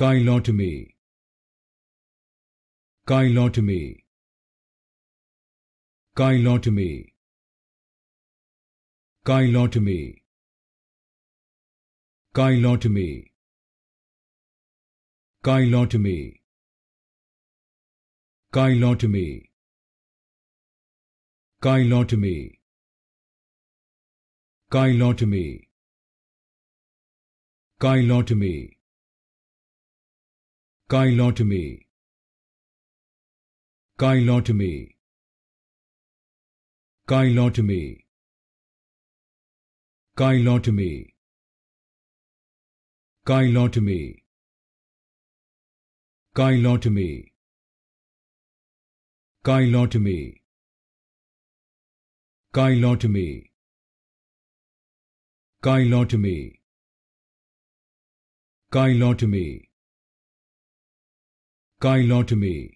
Cheilotomy. Cheilotomy. Cheilotomy. Cheilotomy. Cheilotomy. Cheilotomy. Cheilotomy. Cheilotomy. Cheilotomy. Cheilotomy. Cheilotomy. Cheilotomy. Cheilotomy. Cheilotomy. Cheilotomy. Cheilotomy. Cheilotomy. Cheilotomy. Cheilotomy. Cheilotomy. Cheilotomy.